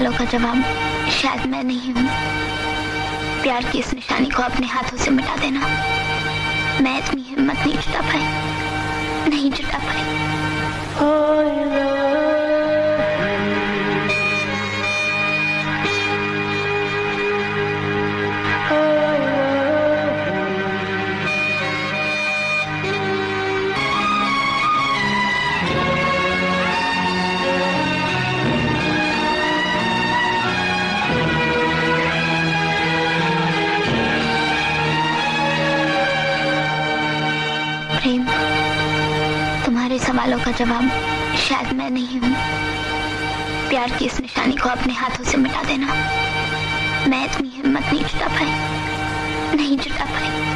सालों का जवाब शायद मैं नहीं हूँ। प्यार की इस निशानी को अपने हाथों से मिटा देना। मैं इतनी हिम्मत नहीं जुटा पाई। प्रेम, तुम्हारे सवालों का जवाब शायद मैं नहीं हूँ। प्यार की इस निशानी को अपने हाथों से मिटा देना। मैं इतनी हिम्मत नहीं जुटा पाई।